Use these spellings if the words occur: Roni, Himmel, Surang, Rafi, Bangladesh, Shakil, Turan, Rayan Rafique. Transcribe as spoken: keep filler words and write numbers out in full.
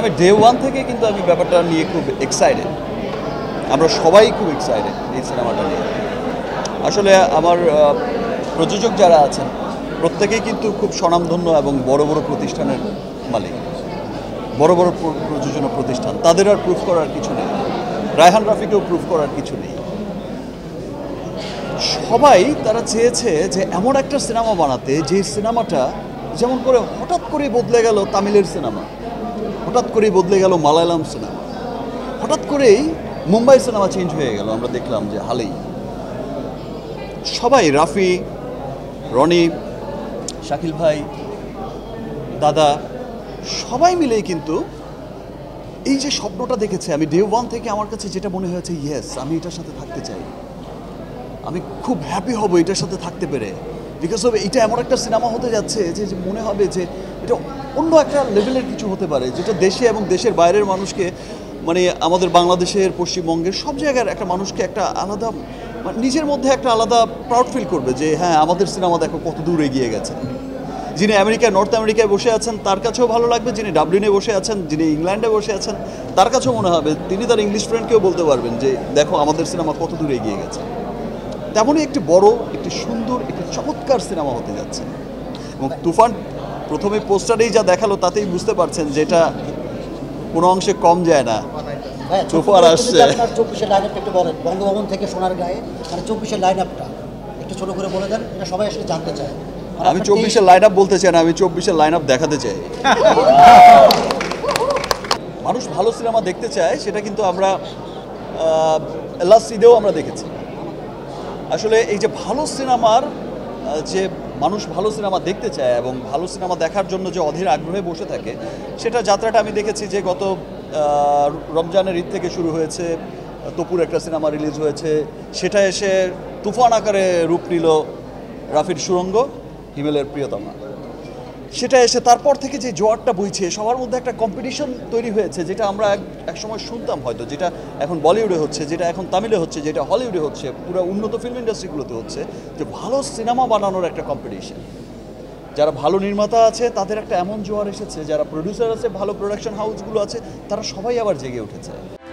আমি day one থেকে কিন্তু আমি ব্যাপারটা নিয়ে খুব এক্সাইটেড, আমরা সবাই খুব এক্সাইটেড এই সিনেমাটা নিয়ে। আসলে আমার প্রযোজক যারা আছেন প্রত্যেকেই কিন্তু খুব স্বনামধন্য এবং বড় বড় প্রতিষ্ঠানের মালিক, বড় বড় প্রযোজনা প্রতিষ্ঠান, তাদের আর প্রুফ করার কিছু নেই, রায়হান রাফিকেও প্রুফ করার কিছু নেই। সবাই তারা চেয়েছে যে এমন একটা সিনেমা বানাতে যে সিনেমাটা যেমন করে হঠাৎ করে বদলে গেল তামিলের সিনেমা, হঠাৎ করেই বদলে গেল মালায়ালাম সিনেমা, হঠাৎ করেই মুম্বাই সিনেমা চেঞ্জ হয়ে গেল। আমরা দেখলাম যে হালেই সবাই, রাফি, রনি, শাকিল ভাই, দাদা, সবাই মিলেই কিন্তু এই যে স্বপ্নটা দেখেছে, আমি ডে ওয়ান থেকে আমার কাছে যেটা মনে হয়েছে, ইয়েস আমি এটার সাথে থাকতে চাই, আমি খুব হ্যাপি হব এটার সাথে থাকতে পেরে, বিকজ অব এটা এমন একটা সিনেমা হতে যাচ্ছে যে মনে হবে যে এটা অন্য একটা লেভেলের কিছু হতে পারে, যেটা দেশে এবং দেশের বাইরের মানুষকে, মানে আমাদের বাংলাদেশের, পশ্চিমবঙ্গের সব জায়গার একটা মানুষকে একটা আলাদা, মানে নিজের মধ্যে একটা আলাদা প্রাউড ফিল করবে যে হ্যাঁ আমাদের সিনেমা দেখো কত দূর এগিয়ে গেছে। যিনি আমেরিকায়, নর্থ আমেরিকায় বসে আছেন তার কাছেও ভালো লাগবে, যিনি ডাবলিনে বসে আছেন, যিনি ইংল্যান্ডে বসে আছেন তার কাছেও মনে হবে, তিনি তার ইংলিশ ফ্রেন্ডকেও বলতে পারবেন যে দেখো আমাদের সিনেমা কত দূর এগিয়ে গেছে। তেমনই একটি বড়, একটি সুন্দর, একটি চমৎকার সিনেমা হতে যাচ্ছে। এবং তুফান প্রথমে পোস্টারেই যা দেখালো তাতেই বুঝতে পারছেন যে এটা কোনো অংশে কম যায় না। তুফান আসছে চব্বিশের লাইন আপটা একটু বলেন, বঙ্গভবন থেকে সোনার গায়ে, মানে চব্বিশের লাইন আপটা একটু ছোটো করে বলে দেন, এটা সবাই আসলে জানতে চায়। আমি চব্বিশের লাইন আপ বলতে চাই না, আমি চব্বিশের লাইন আপ দেখাতে চাই। মানুষ ভালো সিনেমা দেখতে চায়, সেটা কিন্তু আমরা লাস্ট ঈদেও আমরা দেখেছি। আসলে এই যে ভালো সিনেমার যে মানুষ ভালো সিনেমা দেখতে চায় এবং ভালো সিনেমা দেখার জন্য যে অধীর আগ্রহে বসে থাকে, সেটা যাত্রাটা আমি দেখেছি যে গত রমজানের ঈদ থেকে শুরু হয়েছে, তপুর একটা সিনেমা রিলিজ হয়েছে, সেটা এসে তুফান আকারে রূপ নিল, রাফির সুরঙ্গ, হিমেলের প্রিয়তমা, সেটা এসে তারপর থেকে যে জোয়ারটা বইছে, সবার মধ্যে একটা কম্পিটিশন তৈরি হয়েছে, যেটা আমরা এক সময় শুনতাম হয়তো, যেটা এখন বলিউডে হচ্ছে, যেটা এখন তামিলে হচ্ছে, যেটা হলিউডে হচ্ছে, পুরো উন্নত ফিল্ম ইন্ডাস্ট্রিগুলোতে হচ্ছে, যে ভালো সিনেমা বানানোর একটা কম্পিটিশন। যারা ভালো নির্মাতা আছে তাদের একটা এমন জোয়ার এসেছে, যারা প্রডিউসার আছে, ভালো প্রোডাকশন হাউসগুলো আছে, তারা সবাই আবার জেগে উঠেছে।